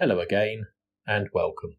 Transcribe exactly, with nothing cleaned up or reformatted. Hello again, and welcome.